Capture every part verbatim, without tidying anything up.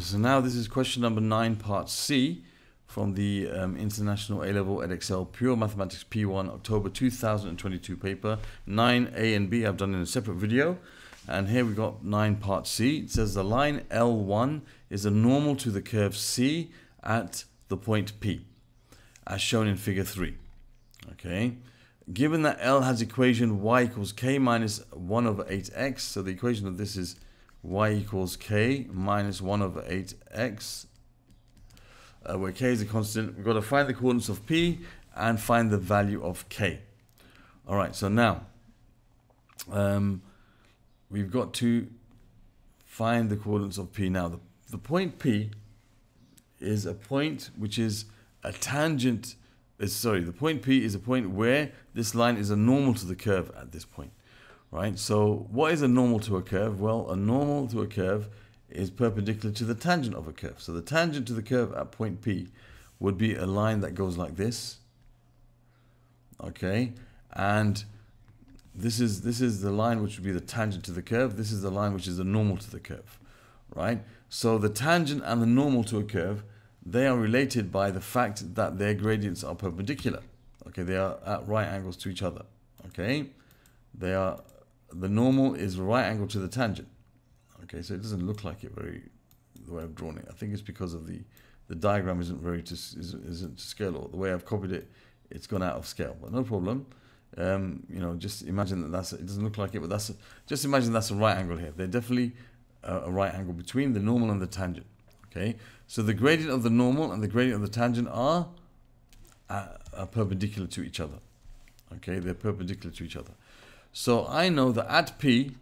So now this is question number nine, part C, from the um, International A-Level Edexcel Pure Mathematics P one October two thousand twenty-two paper. nine A and B I've done in a separate video. And here we've got nine, part C. It says the line L one is a normal to the curve C at the point P, as shown in figure three. Okay. Given that L has equation y equals k minus one over eight x, so the equation of this is y equals k minus one over eight x, uh, where k is a constant. We've got to find the coordinates of P and find the value of k. All right, so now um, we've got to find the coordinates of P. Now, the, the point P is a point which is a tangent. Sorry, the point P is a point where this line is a normal to the curve at this point, right? So what is a normal to a curve? Well, a normal to a curve is perpendicular to the tangent of a curve. So the tangent to the curve at point P would be a line that goes like this, okay? And this is, this is the line which would be the tangent to the curve. This is the line which is the normal to the curve, right? So the tangent and the normal to a curve, they are related by the fact that their gradients are perpendicular. Okay, they are at right angles to each other. Okay, they are, the normal is right angle to the tangent. Okay, so it doesn't look like it very, the way I've drawn it. I think it's because of the the diagram isn't very to, isn't, isn't to scale, or the way I've copied it, it's gone out of scale. But no problem. Um, you know, just imagine that that's, it doesn't look like it, but that's a, just imagine that's a right angle here. They're definitely a, a right angle between the normal and the tangent. Okay, so the gradient of the normal and the gradient of the tangent are, uh, are perpendicular to each other. Okay, they're perpendicular to each other. So I know that at P,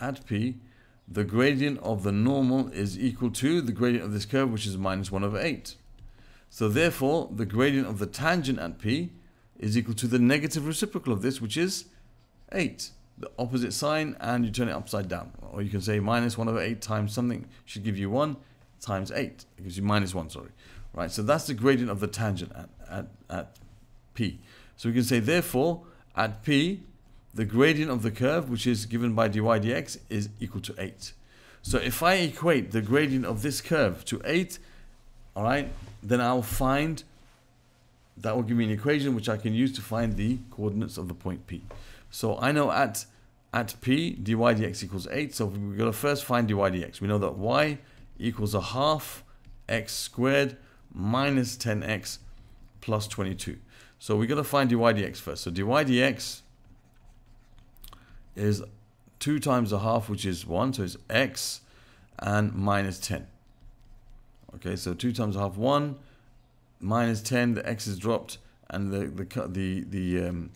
at P, the gradient of the normal is equal to the gradient of this curve, which is minus one over eight. So therefore, the gradient of the tangent at P is equal to the negative reciprocal of this, which is eight. The opposite sign, and you turn it upside down. Or you can say minus one over eight times something should give you one times eight. It gives you minus one, sorry. Right, so that's the gradient of the tangent at, at, at P. So we can say, therefore, at P, the gradient of the curve, which is given by dy dx, is equal to eight. So if I equate the gradient of this curve to eight, all right, then I'll find, that will give me an equation which I can use to find the coordinates of the point P. So I know at, at P, dy dx equals eight. So we've got to first find dy dx. We know that y equals a half x squared minus ten x plus twenty-two. So we've got to find dy dx first. So dy dx is two times a half, which is one. So it's x and minus ten. Okay, so two times a half, one, minus ten. The x is dropped, and the, the, the, the um,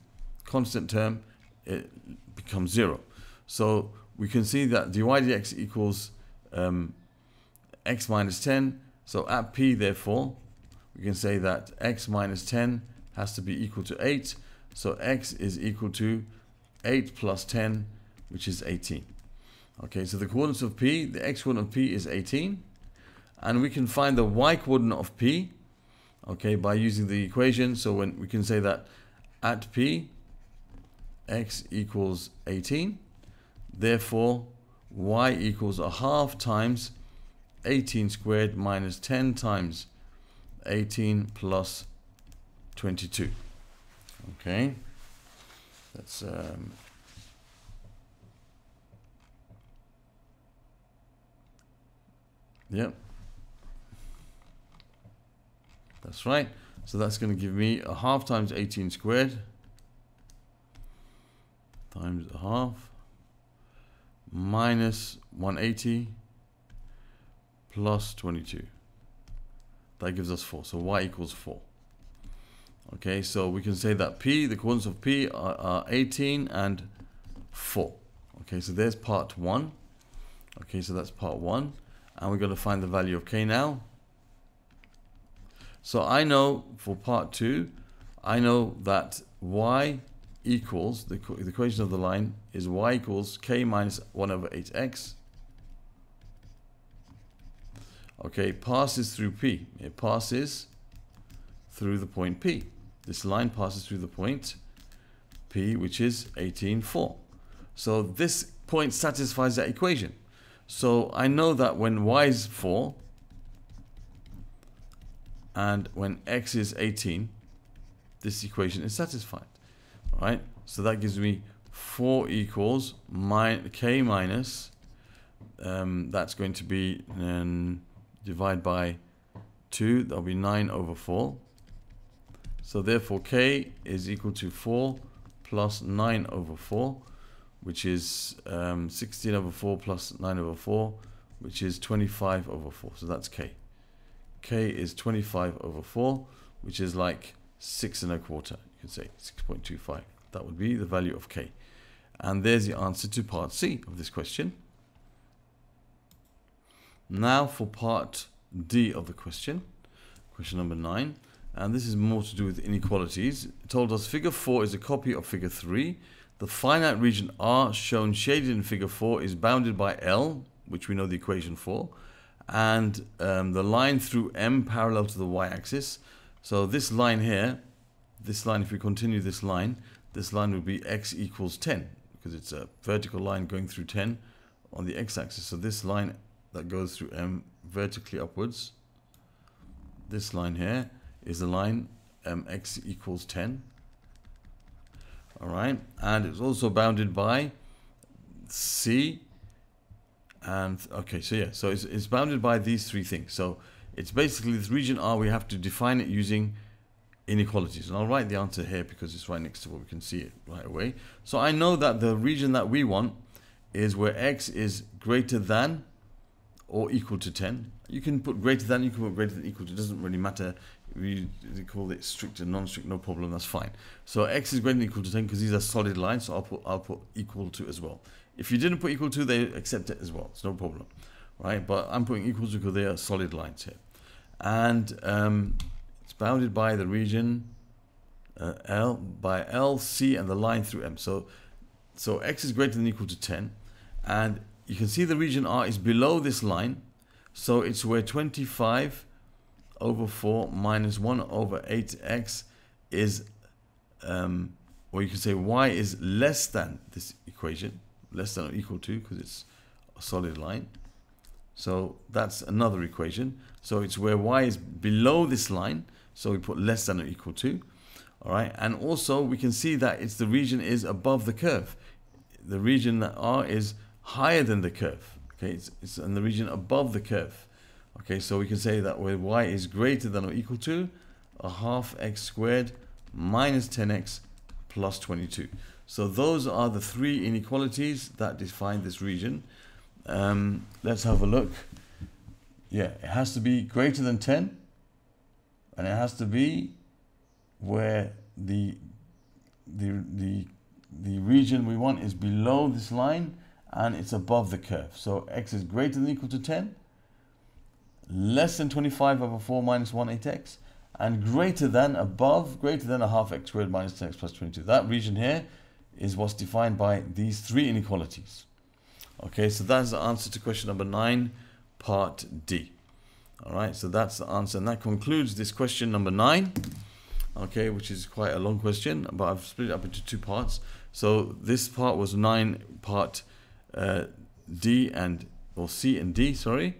constant term, it becomes zero. So we can see that dy dx equals um, x minus ten. So at P, therefore, we can say that x minus ten has to be equal to eight. So x is equal to eight plus ten, which is eighteen. Okay, so the coordinates of P, the x coordinate of P is eighteen. And we can find the y coordinate of P, okay, by using the equation. So when we can say that at P, x equals eighteen, therefore y equals a half times eighteen squared minus ten times eighteen plus twenty-two. Okay, that's um, yep, that's right. So that's going to give me a half times eighteen squared times a half minus one hundred eighty plus twenty-two. That gives us four. So y equals four. Okay, so we can say that P, the coordinates of P are, are eighteen and four. Okay, so there's part one. Okay, so that's part one. And we're going to find the value of k now. So I know for part two, I know that y equals, the, the equation of the line is y equals k minus one over eight x. Okay, passes through P. It passes through the point P. This line passes through the point P, which is eighteen, four. So this point satisfies that equation. So I know that when y is four and when x is eighteen, this equation is satisfied. All right, so that gives me four equals min k minus, um, that's going to be um, divided by two, that'll be nine over four. So therefore k is equal to four plus nine over four, which is um, sixteen over four plus nine over four, which is twenty-five over four. So that's k. K is twenty-five over four, which is like six and a quarter, you could say six point two five. That would be the value of k. And there's the answer to part C of this question. Now for part D of the question, question number nine. And this is more to do with inequalities. It told us figure four is a copy of figure three. The finite region R shown shaded in figure four is bounded by L, which we know the equation for, and um, the line through M parallel to the y-axis. So this line here, this line, if we continue this line, this line would be x equals ten, because it's a vertical line going through ten on the x-axis. So this line that goes through M vertically upwards, this line here is the line um, x equals ten. All right, and it's also bounded by C. And okay, so yeah, so it's, it's bounded by these three things. So it's basically this region R, we have to define it using inequalities. And I'll write the answer here because it's right next to what we can see it right away. So I know that the region that we want is where x is greater than or equal to ten. You can put greater than, you can put greater than equal to, it doesn't really matter. We call it strict and non-strict, no problem, that's fine. So x is greater than or equal to ten because these are solid lines, so I'll put, I'll put equal to as well. If you didn't put equal to, they accept it as well, it's no problem, right? But I'm putting equal to because they are solid lines here. And um, it's bounded by the region uh, L, by L, C, and the line through M. So, so x is greater than or equal to ten, and you can see the region R is below this line, so it's where twenty-five over four minus one over eight x is, um, or you can say y is less than this equation, less than or equal to, because it's a solid line. So that's another equation. So it's where y is below this line, so we put less than or equal to. All right, and also we can see that it's the region is above the curve. The region that R is higher than the curve, okay, it's, it's in the region above the curve. Okay, so we can say that where y is greater than or equal to a half x squared minus ten x plus twenty-two. So those are the three inequalities that define this region. Um, let's have a look. Yeah, it has to be greater than ten, and it has to be where the the the the region we want is below this line and it's above the curve. So x is greater than or equal to ten, less than twenty-five over four minus one, eight x, and greater than, above, greater than a half x squared minus ten x plus twenty-two. That region here is what's defined by these three inequalities. Okay, so that's the answer to question number nine, part D. All right, so that's the answer, and that concludes this question number nine, okay, which is quite a long question, but I've split it up into two parts. So this part was nine, part uh, D and, or C and D, sorry.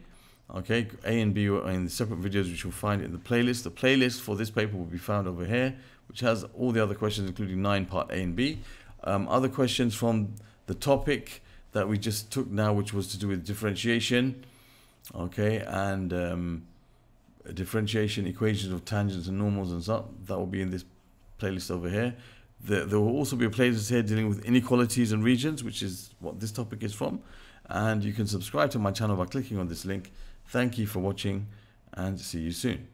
Okay, A and B are in the separate videos, which you'll find in the playlist. The playlist for this paper will be found over here, which has all the other questions, including nine, part A and B. Um, other questions from the topic that we just took now, which was to do with differentiation, okay, and um, differentiation, equations of tangents and normals and stuff, that will be in this playlist over here. There, there will also be a playlist here dealing with inequalities and regions, which is what this topic is from. And you can subscribe to my channel by clicking on this link. Thank you for watching, and see you soon.